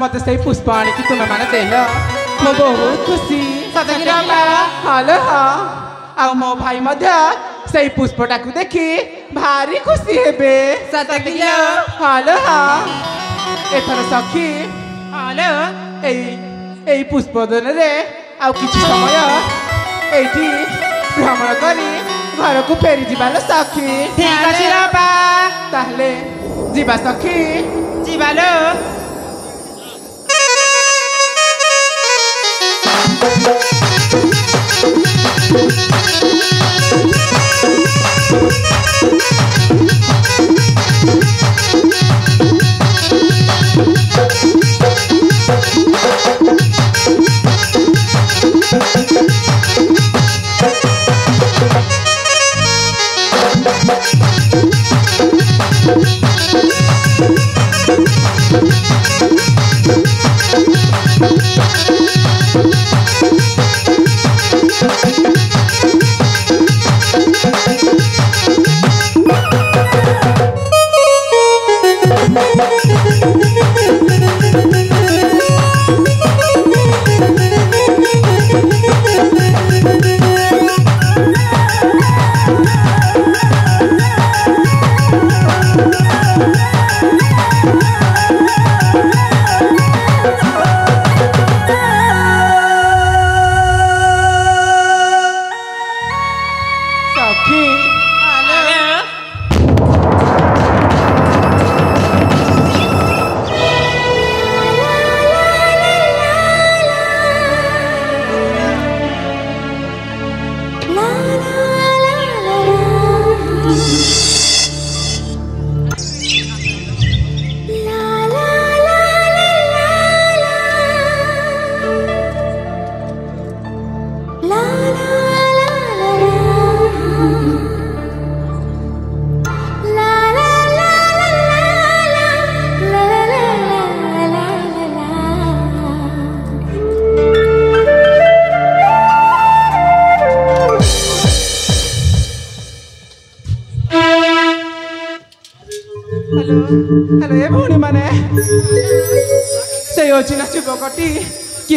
मत सही पुष्पाणी की तुम मन देला मो बहुत खुशी सदगी रामा हालो हा आ मो भाई मध्य सही पुष्पटा को देखी भारी खुशी हेबे सदगी हालो हा एथर सखी हालो एई एई पुष्पदन रे आ किछ समय एठी भ्रमण करी घर को फेरी जीवालो सखी ठीक अछि रामा ताहले जीवा सखी जीवालो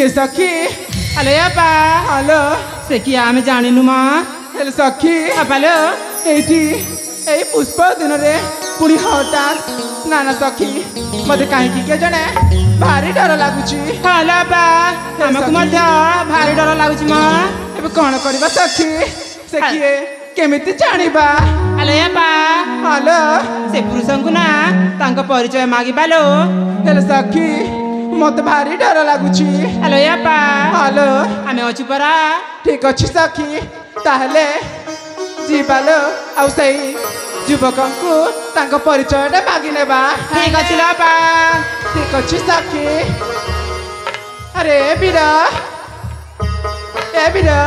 किए सखी अले बा हेलो से किया आम जानिनु मा हेलो सखी हेलो एठी ए पुष्प दिन रे पूरी हटात नाना सखी मते काहे की के जने भारी डर लागुची हेलो बा हमकु मध्य भारी डर लागुची मा एबे कोन करबा सखी से किए केमिति जानिबा अले बा हेलो से पुरुषंगुना तांका परिचय मागी बालो हेलो सखी मत भारी डर लगुच हेलो यापा हेलो आमे अच्छी परा ठीक अच्छी सखी ताहले जीवालो आउ सही युवक को तांको परिचय दे मागी नेबा ठीक अच्छी लापा ठीक अच्छी सखी अरे बिरा ए बिरा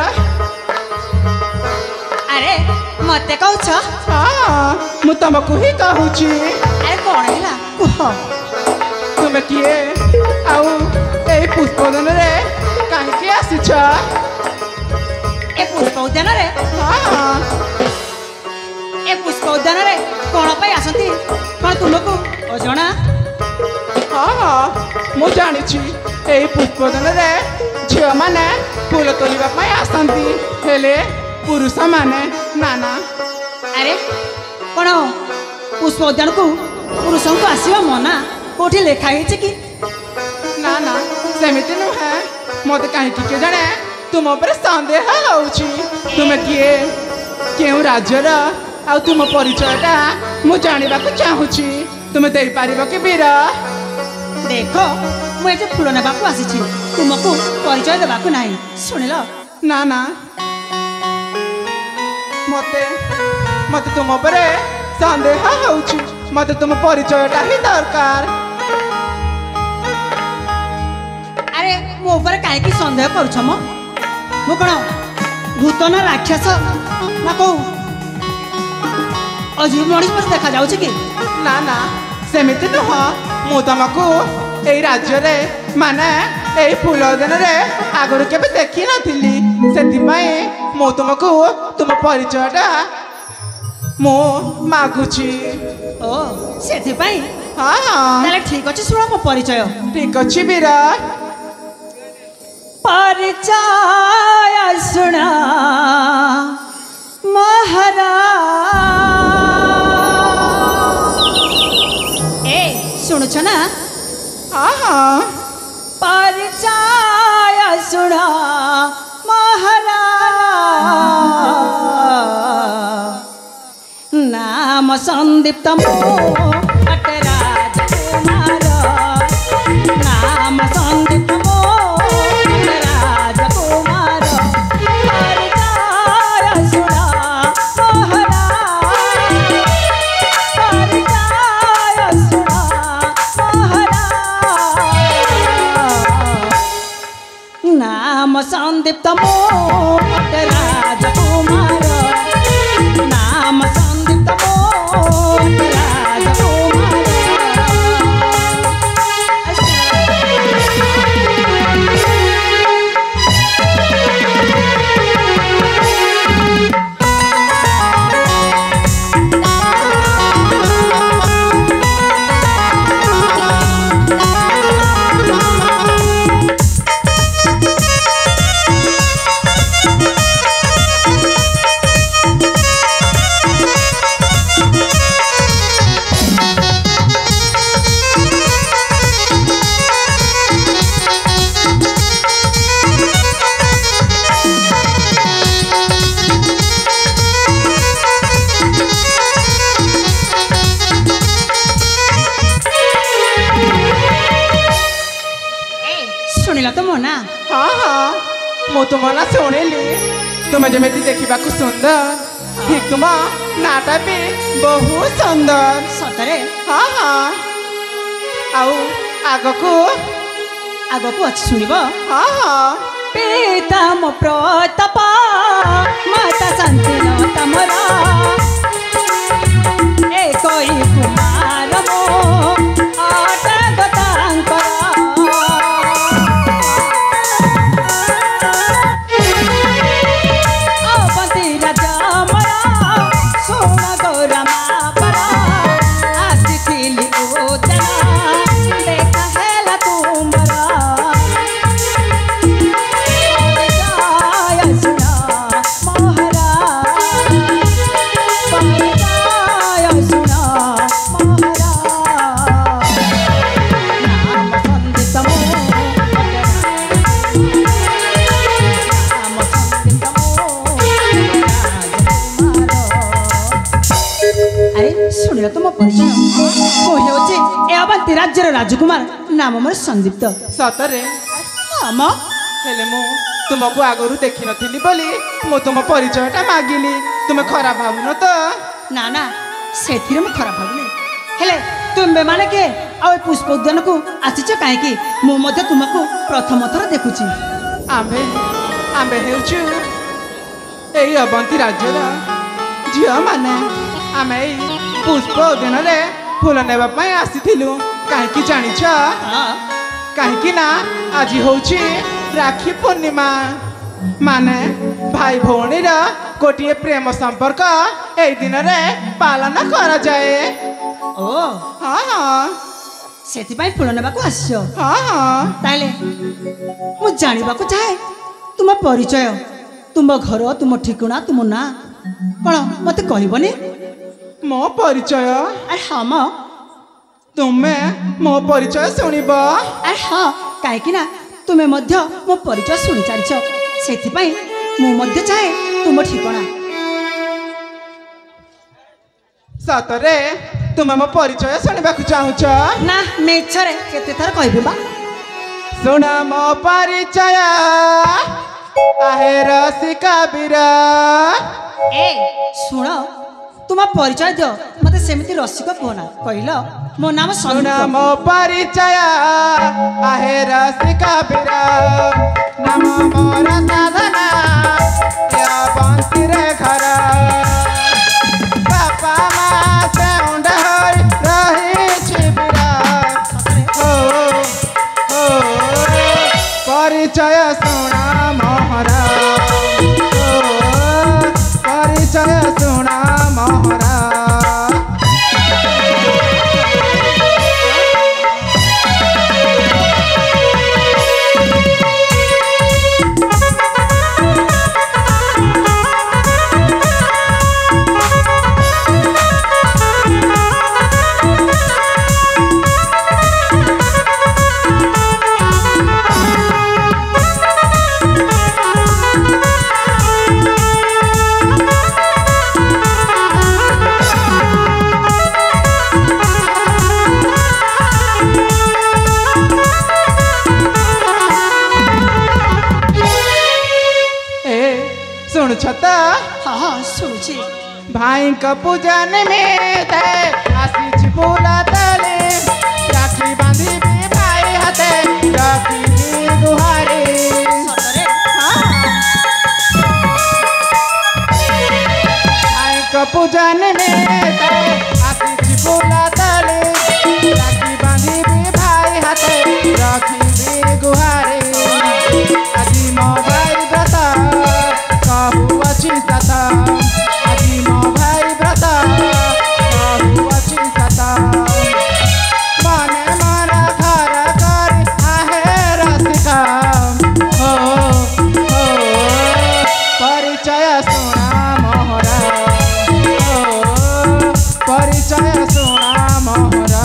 अरे मते कहउछ हां मु तमको ही कहउची अरे कोन हैला को तुम किए आउ ए पुष्पदन रे काहे के आसीछ ए पुष्पदन रे हां ए पुष्पदन रे कोन पय आसंती कोन तुमको अजणा हां मो जानि छी ए पुष्पदन रे झिया माने फूल तोलिबा पय आसंती हेले पुरुष माने नाना अरे कौन पुष्प उद्यान को पुरुष को आसवा मना कौटी लिखाई कि ना ना सेमती नुहे मत कहीं जाने तुम पर सन्देह होमें किए क्यों राज्यर आ तुम परिचयटा मु जानवाक चाहूँगी तुम्हें दे पार कि वीर देख मुझे फूल नाक आसी तुमको परिचय देवाक ना शुणल ना ना मते मत तुम पर सन्देह हो मत तुम परिचयटा ही दरकार अरे मो पर कहीं सन्देह कर भूतन राक्षस ना कौ अजीब मनीष पर देखा जाऊँ कि ना ना सेमती नुह मु तुमको ये राज्य माने ये फूल दिन आगर के देखी नी से मु तुमको तुम परिचयटा मु मागुची ओ से हाँ ठीक अच्छे शुण मो परिचय ठीक अच्छे बीरा परिचय सुना महाराज ए सुन छना परिचय सुना महाराज नाम संदीप्त पटराज कुमार नाम संदीप्त संदीप्त राजकुमार नाम संदीप्त तुम ना शुणिली तुम जमी देखा सुंदर ठीक तुम नाटा भी बहुत सुंदर सतरे हाँ हाँ आग को अच्छे शुण हाँ हाँ पिता मो प्रताप माता शांति तमरा एक कुमार राज्यर राजकुमार नाम मोर संदीप्त सतरे हम तुमको आगुरी देखी नी बोली मु तुम परिचयटा मागिली तुम्हें खराब भावन तो ना ना से खराब भावनी हेले तुम्हें माने के आ पुष्प उद्यान को आसीच कहीं मुझे तुमको प्रथम थर देखुची आमे आमे हेउचू एई अवंती राज्यर झिया माने आमे पुष्प उद्यान फूल नापी आसीलु कहीं जानी कहीं ना आज हूँ राखी पूर्णिमा माने भाई भौणी गोटे प्रेम संपर्क यही दिन रे पालन करा जाए ओ हाँ हाँ से फूल नाक आस हाँ हाँ मुझे जानवाक चाहे तुम परिचय तुम घर तुम ठिकना तुम ना कौन मत कहबनी मो परिचय अरे हाँ मो तुम्हें मो परिचय सुनिबा अरे हाँ काहे कि ना तुम्हें मध्य मो परिचय सुनि चालिछ सेथि पई मो मध्य चाहे तुम ठिकाना सातरे तुम्हें मो परिचय सुनिबा को चाहुछ ना मेछरे केते थार कहबे बा सुना मो परिचय आहे रसिका बीरा ए सुनो तुम परिचय दियो मते सेमती रसिक कहना कहलो मो नाम सोना मो परिचय आहे रसिका बीरा नाम मोर साधना या बांती रे घर बापा मा से उंडा होई रही छी बीरा ओ ओ परिचय सोना मोहरा ओ परिचय सोना छता हाँ सुनची भाई का पूजन में ते आसी चिपुला तले राखी बांधी भी भाई हते राखी की गुहारे भाई का पूजन में ते आसी चिपुला तले राखी बांधी भी भाई हते राखी की गुहारे आजी मोबाइल दाता आजी मो भाई ब्रता मन मन घर कर आहे रसिका हो परिचय सोना मोहरा हो परिचय सोना मोहरा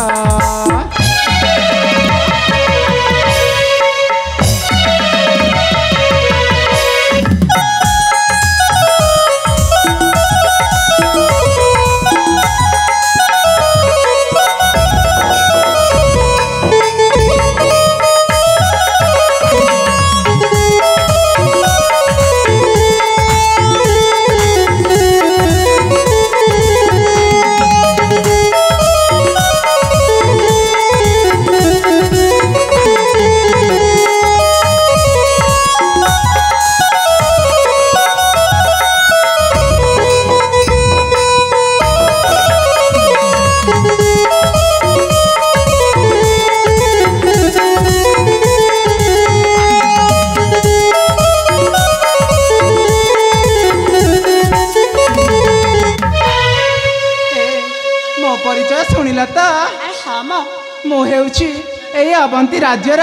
अवंती राज्यर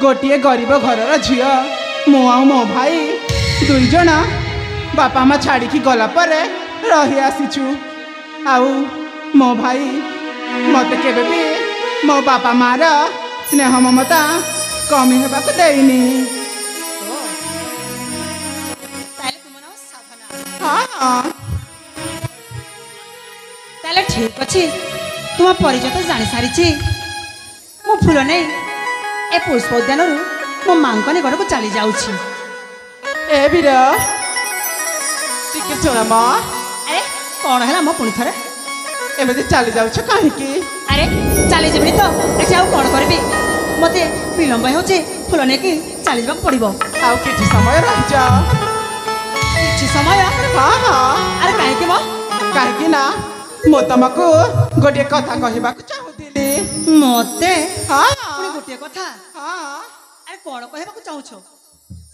गोटे गरीब घरर झी मो आ मो भाई दुई जना बापा माँ छाड़ी गलापर रही आसीचु आउ मो भाई मत केबे भी मो बापा माँ स्नेह ममता कमी होगा को देनी हाँ ताले ठीक अच्छे तुम परिचय तो जान सारी मो फूल नहीं ए पुष्प उद्यान मो मांगने घर को चली जाऊँ ए बीरा टिके सुना माँ अरे कौन है मो पुणी थे एमती चली जाऊ कहीं अरे चली जाबी तो अच्छे आउ कौन करी मत विलम्ब हो फूल नहीं कि चली जावा पड़ो आउ कि समय रही जाओ कि समय हाँ हाँ अरे कहीं मो कहीं ना मो तुमको गोटे कथा कहवा मते हाँ गोटे कथा हाँ अरे कौन कहवा को चाहू छो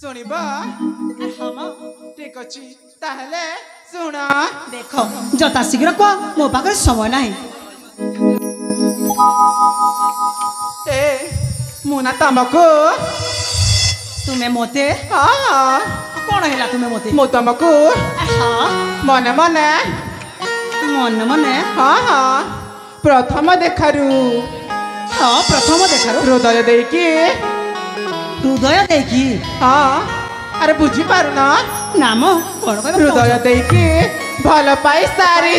सुनिबा अरे हम ठीक अछि ताहले सुना देखो जता शीघ्र को मो पाकर समय नाही ए मोना तमको तुमे मते हाँ कौन हैला तुमे मते मो तमको हाँ मन मन मन मने हाँ हाँ प्रथम देखारू हाँ प्रथम देखारू हृदय देकी हाँ अरे बुझी पार ना नाम हृदय देकी भल पाई सारी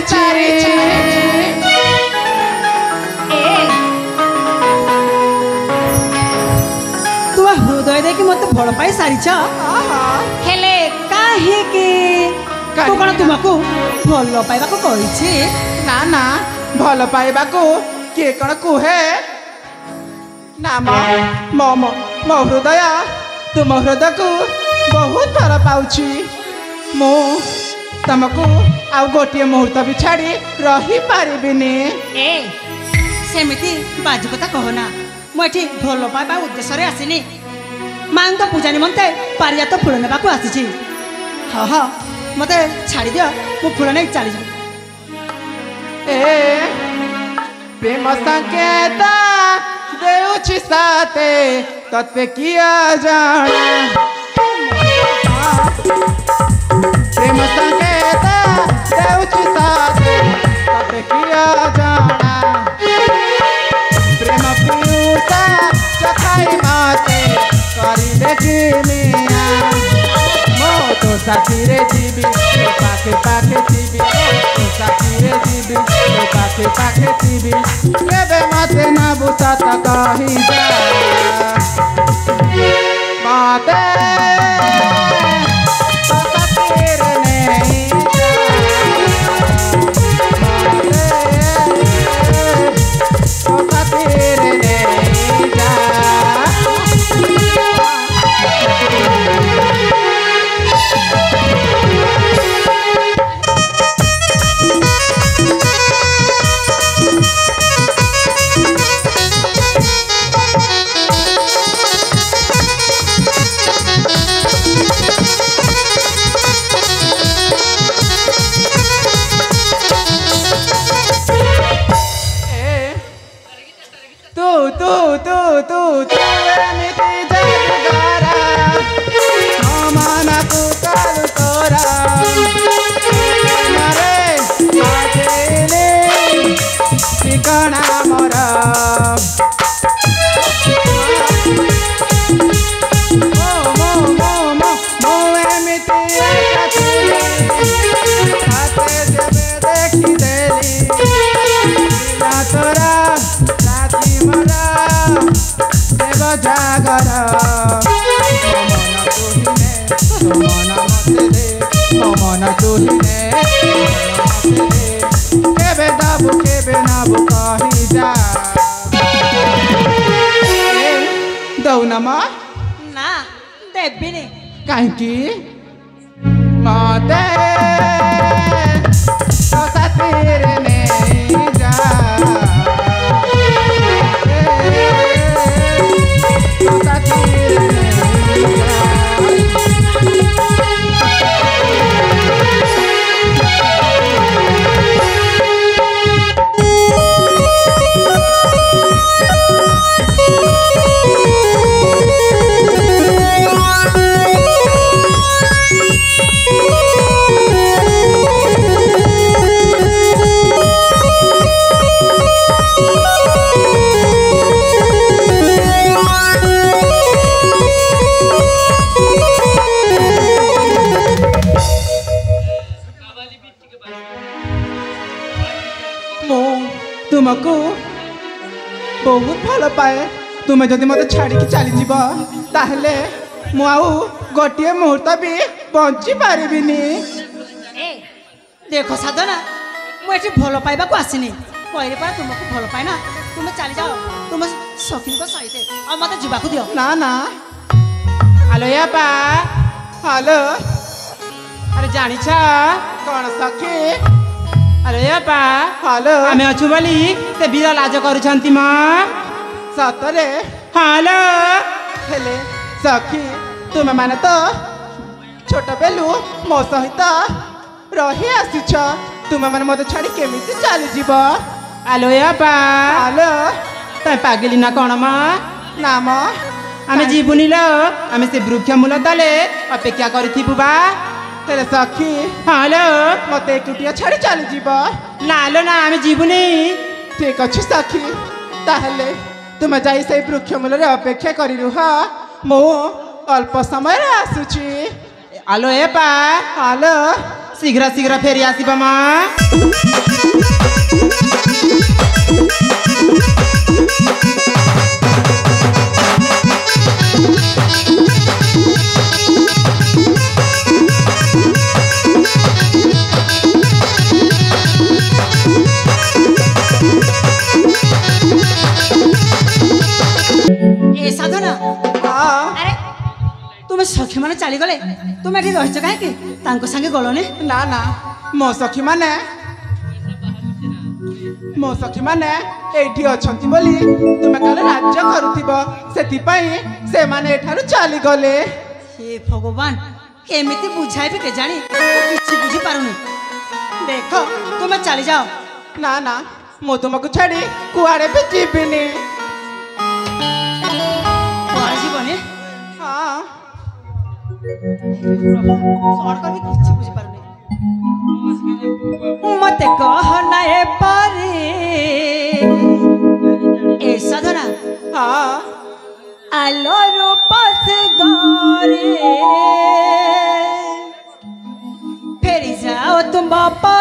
तू हृदय देकी मत भल पाई सारी हेले काहे के तो कौन तुमको भल पाइबा को कहिछि ना ना भल पाइबा को के कण कहे नाम मो मो हृदय तुम हृदय को बहुत भल पाउछि मो तुमको आउ गोटे मुहूर्त भी छाड़ी रही पारिबिनी ए सेमिति बाजू कथा कहना मो एठी भल पाइबा उद्देश्य रे आसीनी मां तो पूजा निमंते पारिजात फूल नेबा को आसीछि हा हा मत छाड़ी दिया मु फूल नहीं चली जाऊँ प्रेम संकेत देउछि साथे तत्ते किया जाने प्रेम संकेत देउछि साथे तत्ते किया जाना प्रेम प्रियुता चखाई माते करी देखिनिया तो साथीरे जीवी तो पाखे पाखे जीवी तो साथीरे जीवी तो पाखे पाखे जीवी केबे मते ना बुता त कहि जा माते साथीरे नहीं तुम जब मत छाड़ी चलीज ताहले मु गोटे मुहूर्त भी बची पारिनी देख साधना मुझे भल पाइबा को आसनी कहले पा तुमको भल पाए ना तुम चली जाओ तुम सखी सहित आ मत जीवाक दियो ना ना हलो या बा हलो अरे जानी कौन सखी अरे या बा हलो आम अच्छू बोली से बीर लाज कर सतरे हालो हेले सखी तुम मैंने तो छोट बेलू मो सहित रही आसीच तुम मैंने मत छाड़ी केमी चली आलो या बा आलो ते पागिली ना कौन माँ ना माँ जीवनी लो आम से वृक्ष मूल तले अपेक्षा करी बा सखी हालो मत एक छाड़ी चली ना लो ना आम जीवुनी ठीक अच्छे साखी ताहले तुम जाई से वृक्ष मूल अपेक्षा करी रुह मो अल्प समय आसुची आलो ए पा आलो शीघ्र शीघ्र फेरी आसब सखी माने चली गले तुम एठी रहिछ काहे के तांको संगे गलोने ना ना मो सखी माने एठी अछंती बोली तुम काले राज्य करूथिबो सेति पई से माने एठारु चली गले हे भगवान केमिति बुझाइबे के जानी किछि बुझि पारुनी देखो तुम चली जाओ ना ना मो तुमको छाडी कुआरे भी जीबिनी कुआरे जीवने हां सॉर्ट कर भी किसी कुछ पर नहीं मत कहना है पारे ए साधना हां आलो रो पास गोरे फेरी जाओ तुम बापा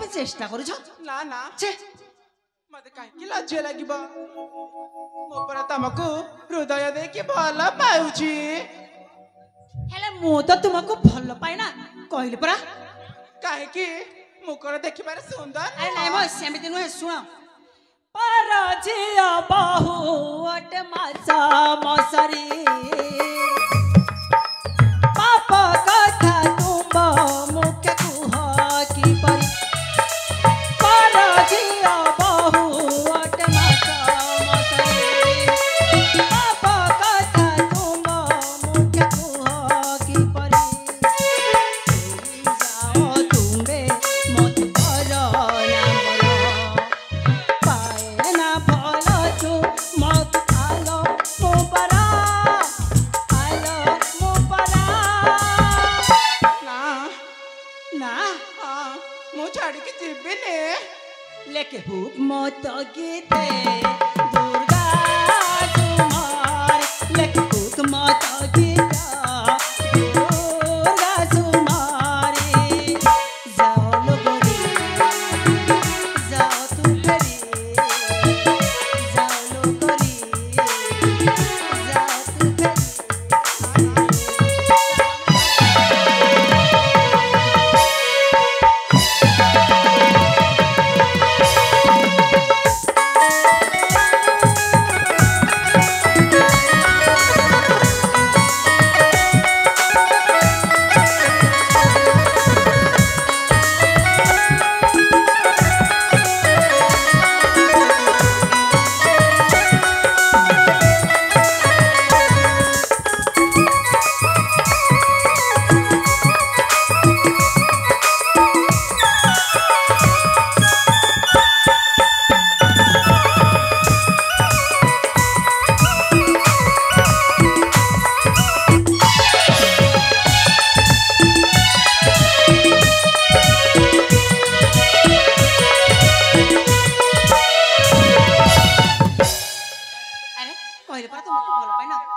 पे चेष्टा करू ना ना छे मते काहे कि लज्जा लागिबा मो परा तमको हृदय दे के भला पाउची हेले मो तो तुमको भलो पाइना कहले परा काहे कि मो कर देखि बारे सुंदर अरे नाही मो सेमिति न सुनो परा जिया बाहु अट मासा मसरी पापा कथा तुम मुख कुहा की परी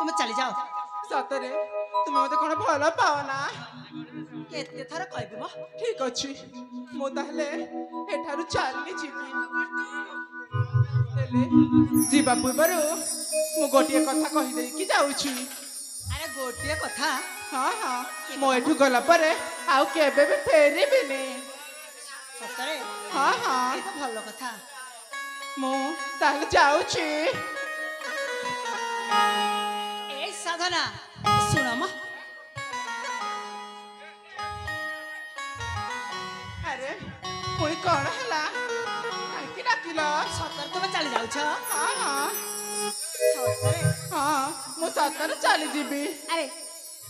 तुम चली जाओ सतरे तुम मत कौन भल पाओ ना केते थर कहबी म ठीक अछि मो तहले एठारु चालनी जीवी तले जीवा पूर्वरो मो गोटिए कथा कहि दे कि जाउ छी अरे गोटिए कथा हां हां मो एठु गला परे आउ केबे भी फेरिबे ने सतरे हां हां ए त भल कथा मो तहले जाउ छी ए साधना सुनो म अरे कोई कौन हला आके डाकिलो सतर तुम चली जाउ छ हां हां सतरे हां मु सतर चली जीबी अरे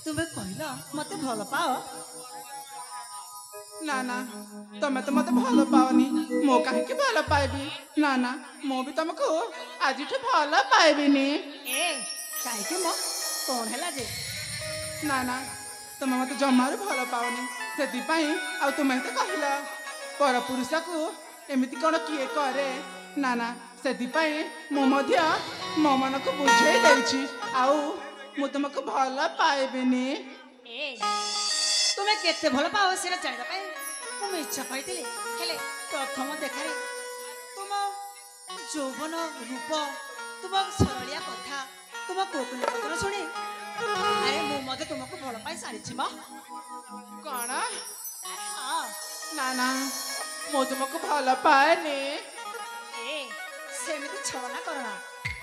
तुमे कहलो मते भल पाओ ना ना तमे तो मते भल पाओनी मो काहे के भल पाइबी ना ना मो भी तमको आज ठे भल पाइबी नी ए काहे के मो कौन हला जे ना ना तमे मते जमार भल पाओनी से दिपाई आ तुम्हें तो कहला पर पुरुष को एमती कौन किए करे ना ना से दिपाई मुझे मो मन को बुझे दे मु तुमको भल पाइबिनी तुम्हें केते भल पाओ सीना जाना मुझे इच्छा पाई प्रथम देखा तुम जौवन रूप तुम सरलिया कथा तुम कोकुल पत्र शुणी अरे मु मते तुमको भल पाई सारी कौन ना ना मो तुमको भल पाए ने सेमिति छलना करना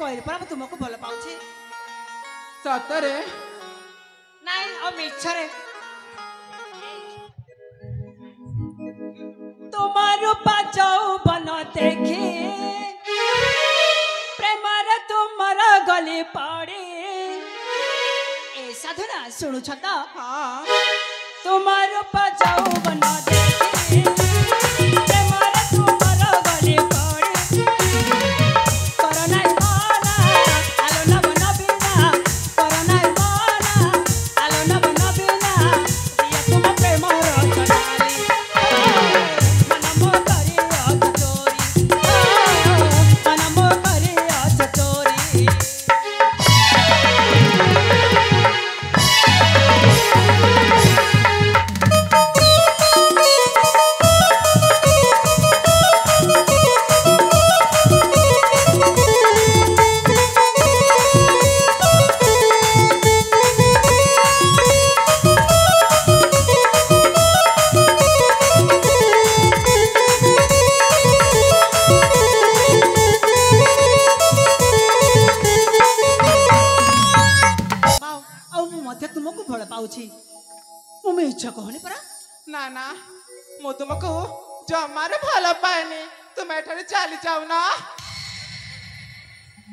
कहल पर हम तुमको भल पाउछे सतरे नाइ ओ मिछरे तुम्हारो पाचौ बन देखी प्रेम रे तुम्हारा गली पड़े ए साधना सुनु छता हां तुम्हारे पास जाओ बना देंगे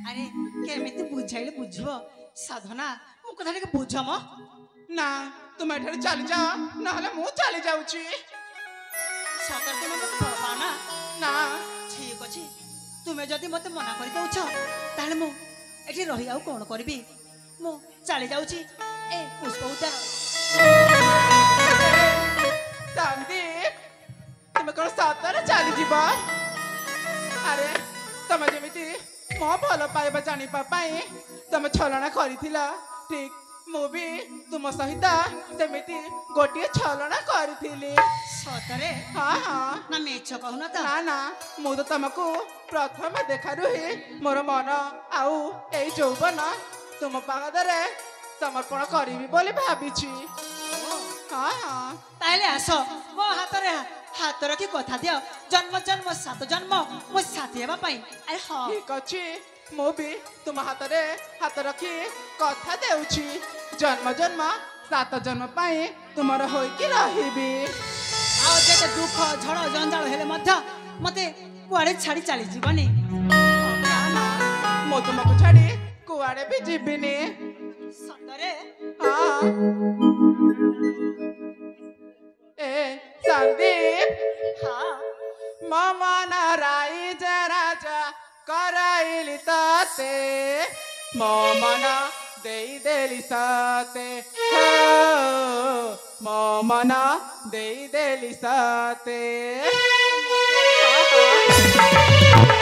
अरे केमिति बुझाइले बुझबो साधना मु कथा के बुझम ना तुम एठार चली जा ना हले मु चली जाउ छी सतर तुम मत भरबा ना ना ठीक अछि तुमे जदी मते मना करि दउ छ ताले मु एठी रहि आउ कोन करबी मु चली जाउ छी ए पुष्प उतार तांदी तुमे कोन सतर चली जीबा अरे तमे जेमिति मो भल पाइबा जानी पापाई तुम छलना करिथिला ठीक मु भी तुम सहित सेमिति गोटे छलना करिथिली सतरे हां हां ना मेछ कहूना त ना ना मु तो तुमको प्रथम देखारु ही मोर मन आउ ए जौवन तुम पादरे समर्पण करिवि बोली भाबी छी हां हां ताले आसो मो हातरे हाथ रखी कथा दियो जन्म जन्म सात जन्म मो साथी हेबा पई अरे हां ठीक अछि मो भी तुम हाथ रखी कथा देउ छी जन्म जन्म सात जन्म पई तुमरा होई कि रहिबी आ जते दुख झड़ जंजाल हेले मध्य मते कुआडे छाडी चली जीवनी मो तुमको छाडी कुआडे भी जीबिनी सतरे हां ए संदीप हाँ मामा नाराई जरा जा कराइली ताते मामा ना दे देली साते मामा ना दे देली साते